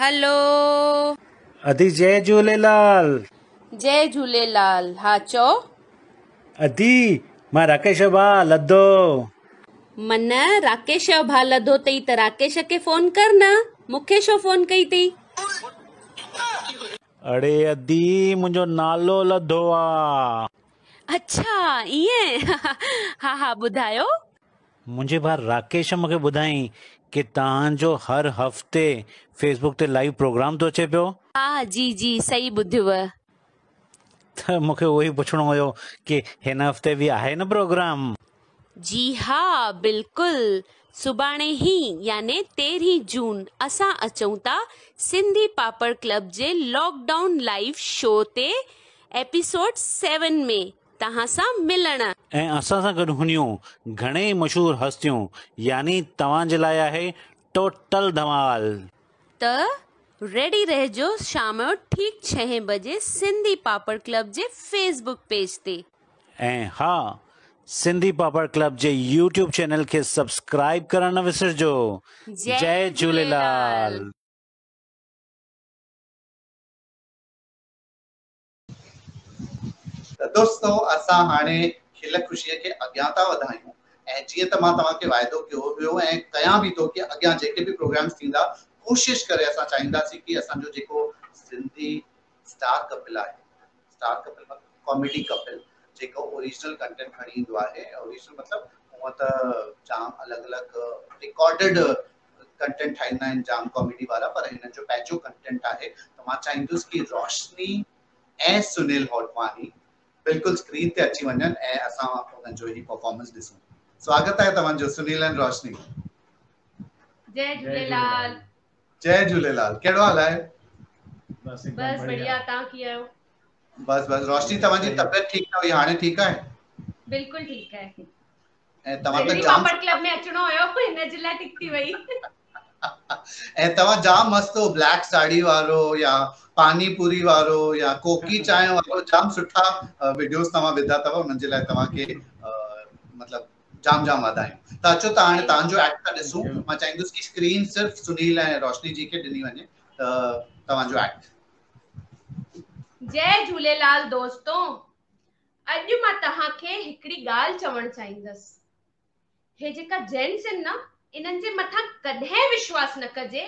Hello अदी, जय झूलेलाल। जय झूलेलाल। हाँ चो अदी, मां राकेश भा लधो। मन राकेश भा लधो तई त राकेश के फोन कर न, मुखे शो फोन कई तई? अरे अदी, मुझो नालो लधो आ। अच्छा ये हाँ हाँ बुधायो। मुझे भाई राकेश मुझे बुधाई कि तांजो हर हफ्ते फेसबुक ते लाइव प्रोग्राम तो अचे पियो। हाँ जी जी सही बुधिव। तो मुझे वही पूछनो हो कि हिन हफ्ते भी आहे न प्रोग्राम? जी हाँ बिल्कुल, सुबाणे ही यानी 13 जून असा अचूं ता सिंधी पापड़ क्लब जे लॉकडाउन लाइव शो ते एपिसोड 7 में तहां सा मिलना ए असा सा गड हुनियो घणे मशहूर हस्तियों, यानी तवां जे लाया है टोटल धमाल। त रेडी रहजो शाम जो ठीक 6 बजे सिंधी पापड़ क्लब जे फेसबुक पेज ते। ए हां, सिंधी पापड़ क्लब जे YouTube चैनल के सब्सक्राइब करण न विसरजो। जय झूलेलाल। दोस्तों असा हाने खिल खुशी के अज्ञाता वधायूं ए जी त मां तवा के वायदो कयो हुयो ए कया भी तो के अग्या जेके भी प्रोग्राम्स थींदा कोशिश करे असा चाहींदा सी कि असा जो जेको सिंधी स्टार कपिल आहे, स्टार कपिल कॉमेडी कपिल जेको ओरिजिनल कंटेंट खणी इंदो आहे। ओरिजिनल मतलब वो त जाम अलग अलग रिकॉर्डेड कंटेंट ठाईंदा आहिनि जाम कॉमेडी वाला, पर इन जो पैचो कंटेंट आहे त मां चाहींदुस कि रोशनी ए सुनील होटवानी बिल्कुल स्क्रीन ते अच्छी वञन ए असा अपन जो ही परफॉर्मेंस दिसो। स्वागत है तमन जो सुनील एंड रोशनी। जय झूलेलाल। जय झूलेलाल। केड़ो हाल है? बस बस बढ़िया। ता की आयो? बस बस। रोशनी तमन जी तबीयत ठीक ना हुई? हाने ठीक है? बिल्कुल ठीक है। ए तमन त जाम पापड़ क्लब में अचणो होयो, इन जिला टिकती वई। ए तवा जाम मस्त हो, ब्लैक साड़ी वालो या पानी पूरी वालो या कोकी चाय वालो, जाम सुठा वीडियोस तवा विधा तवा उन जे लाए तवा के मतलब जाम जाम वधायूं। त अचो त हाणे तांजो एक्ट त ॾिसूं। मां चाहींदुसि कि स्क्रीन सिर्फ सुनील ऐं रोशनी जी के ॾिनी वञे। त तवांजो एक्ट। जय झूलेलाल दोस्तों, अॼु मां तव्हां खे हिकड़ी ॻाल्हि चवण चाहींदसि। हे जेका जेंट्स आहिनि न, इनन जे मथा कदे विश्वास न कजे,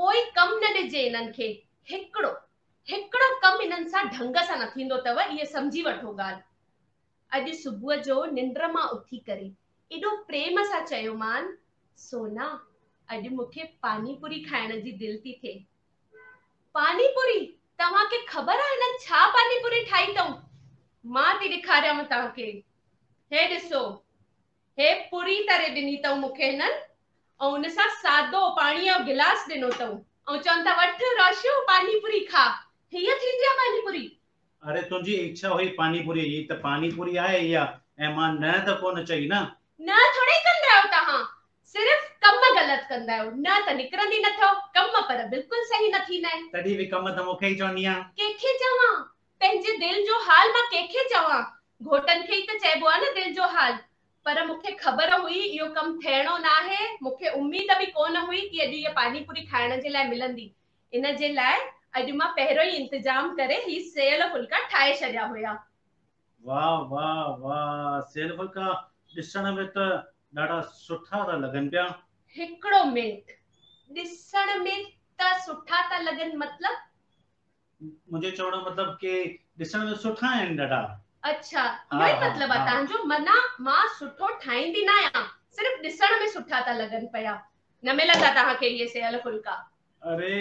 कोई कम न दे जे इनन के। हिकड़ो हिकड़ो कम इनन सा ढंग सा न थींदो तव, ये समझी वठो गाल। अज सुबह जो निंद्र मा उठी करे एडो प्रेम सा चयो मान, सोना अज मुखे पानी पूरी खाण जी दिल थी थे। पानी पूरी? तवा के खबर है इनन छा पानी पूरी ठाई तऊ? मां ती दिखारया म ता के। हे दिसो, हे पूरी तरे दिनी तऊ मुखे नन, और उनसा सादो पानी और गिलास देनो तऊ और चंता वठ रोशो पानी पूरी खा। हिया थी दिया पानी पूरी। अरे तुंजी इच्छा होई पानी पूरी, ये त पानी पूरी आए या एमान न त कोन चाहिए ना। ना थोड़े कंदा हो तहा, सिर्फ कम गलत कंदा हो। ना त निकरंदी न थो कम, पर बिल्कुल सही न थी ना। तडी भी कम त मखे ही चोनिया। केखे जावा पेंजे दिल जो हाल मा केखे जावा? घोटन के ही त चेबो न दिल जो हाल, पर मुखे खबर हुई यो कम थेणो ना है। मुखे उम्मीद भी कोन हुई कि अज ये पानी पूरी खाने जे लाए मिलंदी। इन जे लाए अज मां पहरो ही इंतजाम करे ही सेल फुलका ठाए छड्या होया। वाह वाह वाह, सेल फुलका दिसण में त डाडा सुठा ता लगन पिया। हिकड़ो मिनट, दिसण में त सुठा ता लगन मतलब? मुझे चवण मतलब के दिसण में सुठा है डाडा। अच्छा यही मतलब आ तांजो? मना मां सुठो ठाईंदी ना या, सिर्फ दिसण में सुठा ता लगन पया, न मिलता ता के ये सेल फुलका। अरे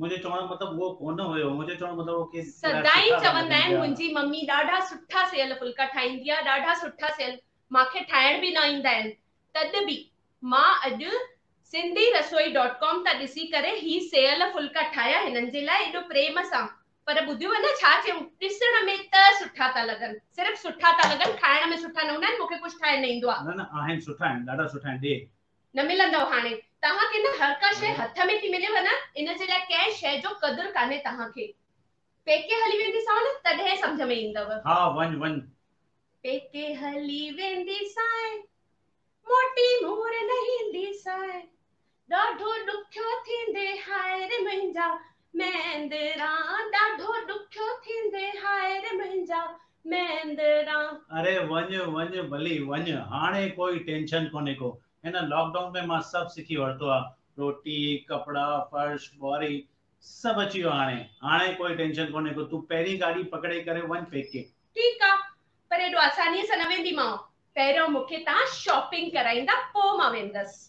मुझे चवण मतलब वो कोन होयो, मुझे चवण मतलब वो के सदाई चवंदा है मुंजी मम्मी डाढा सुठा सेल फुलका ठाईंदी आ, डाढा सुठा सेल। माखे ठायण भी ना इंदा है, तद भी मां अज sindhirasoi.com ता दिसी करे ही सेल फुलका ठाया इनन जे लाए एडो प्रेम सा। पर बुधियो ना छा चेऊं, दिसण में त सुठा ता लगन, सिर्फ सुठा ता लगन, खाण में सुठा न हुनन। मुखे कुछ ठाए न इंदो आ। न न आहिन सुठा आहिन, डाडा सुठा आहिन। दे न मिलंदो हाने तहा के न, हर का शे हथ में थी मिले वना। इन जे लाए के शे जो कदर काने तहा के। पेके हली वेंदी सावन तदे समझ में इंदव। हां वन वन पेके हली वेंदी साए मोटी मोर नहीं दिसाए, डाढो दुखियो थींदे हाय रे मुंहिंजा मेंदरा, डाढो दुखियो थींदे हाय रे मुंहिंजा मेंदरा। अरे वञ वञ भली वञ, हाणे कोई टेंशन कोन्हे को। इन लॉकडाउन में मां सब सीखी वरतो आ, रोटी कपड़ा फर्श बॉडी सब अची वियो। हाणे हाणे कोई टेंशन कोन्हे को, तू पहिरीं गाड़ी पकड़े करे वञ फेके। ठीक आ, पर एॾो आसानीअ सां न वेंदीमांव। पहिरियों मूंखे तव्हां शॉपिंग कराईंदा, पोइ मां वेंदसि।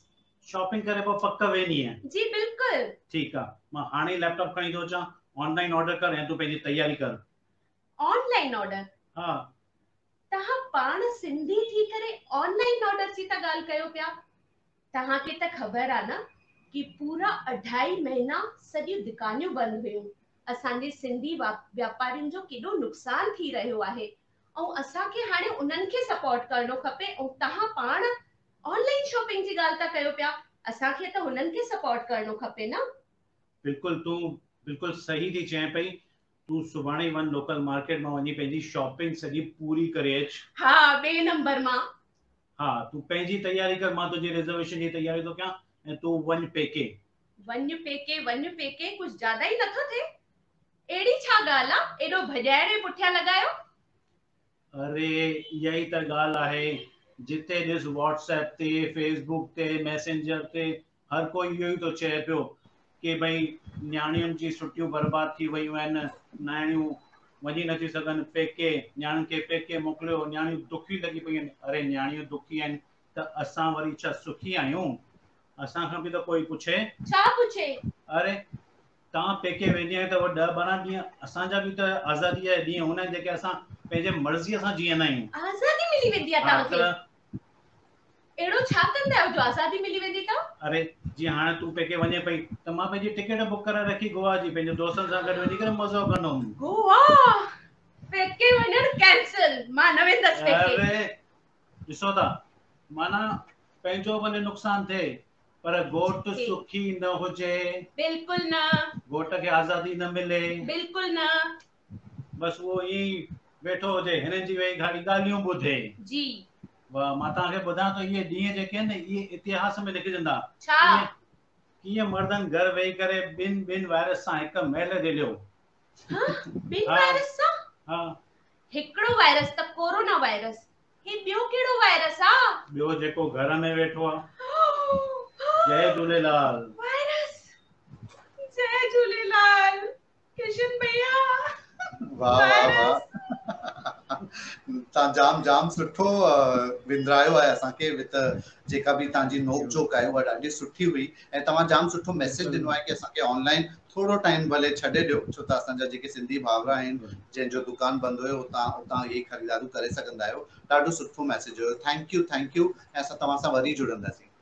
शॉपिंग करे पर पक्का वे नहीं है जी? बिल्कुल। ठीक है, मैं हाने लैपटॉप खणी दो चा, ऑनलाइन ऑर्डर कर है, तू पेजी तैयारी कर। Online order? हां, तहा पाण सिंधी थी करे ऑनलाइन ऑर्डर सी ता गाल कयो पया। तहा के त खबर आ ना कि पूरा 2.5 महीना सजी दुकानियो बंद हुयो। असान जे सिंधी व्यापारिन जो केडो नुकसान थी रहयो आहे, औ असा के हाने उनन के सपोर्ट करनो खपे। औ तहा पाण ऑनलाइन शॉपिंग जी गाल ता कयो पया, असा के त हुनन के सपोर्ट करनो खपे ना। बिल्कुल, तू बिल्कुल सही थी चए पई। तू सुभाणे वन लोकल मार्केट में वनी पेजी शॉपिंग सजी पूरी करे। हां, बे नंबर मां। हां, तू पेजी तैयारी कर, मां तुझे रिजर्वेशन जी तैयारी तो क्या। ए तू वन पेके कुछ ज्यादा ही नथो थे। एडी छा गाला, एडो भजायरे पुठिया लगायो। अरे यही त गाल आहे, जिते दिस व्हाट्सएप ते फेसबुक ते मैसेंजर ते हर कोई यो ही तो चहे पियो कि भाई न्याणियों जी छुट्टियों बर्बाद थी वही आन। न्याणियों वही नथी सकन पेके, न्याण के पेके मोकलो, न्याणियों दुखी लगी पई। अरे न्याणियों दुखी हैं त असा वरी छा सुखी आयो? असा का भी तो कोई पूछे, छा पूछे? अरे ता पेके वेने त वो 10 12 दी असा जा भी त आजादी है दी होना, जेके असा पेजे मर्जी असा जी ना ही आजादी मिली वेदिया ता के एड़ो छा कंदा जो आजादी मिली वेंदी ता। अरे जी हाने तू पेके वने पई त मां पेजी टिकट बुक करा रखी गोवा जी, पेजे दोस्तन सा गड वनी करे मजो कनो। गोवा पेके वनर कैंसिल, मां न वेंदस पेके। अरे दिसो ता माना पेजो बने नुकसान थे, पर गोट सुखी न होजे। बिल्कुल ना, गोट के आजादी न मिले। बिल्कुल ना, बस वो ही बैठो होजे, हने जी वे गाड़ी गालियों बुधे जी। वाह, माता के बदा तो ये दिए जेके ने ये इतिहास में लिख जंदा। अच्छा, किए मर्दन घर वेई करे बिन बिन वायरस सा एक मेले देलियो। हां, बिन वायरस सा? हां, एकड़ो वायरस त कोरोना वायरस, हे बियो केड़ो वायरस आ? बियो जेको घर में बैठो आ। जय झूलेलाल। वायरस, जय झूलेलाल। कृष्ण भैया, वाह वाह वाह। ता जाम सुठो विंद्रायो आहे असांखे। विथ जेका बि तांजी नोक जोक आयो आहे ॾाढी सुठी हुई, ऐं तव्हां जाम सुठो मैसेज ॾिनो आहे कि असांखे ऑनलाइन थोरो टाइम भले छॾे ॾियो, छो त असांजा जेके सिंधी भावर आहिनि जंहिंजो दुकान बंदि हुयो उतां इहे ख़रीदारू करे सघंदा आहियो। ॾाढो सुठो मैसेज हुयो, थैंक यू ऐं असां तव्हां सां वरी जुड़ंदासीं।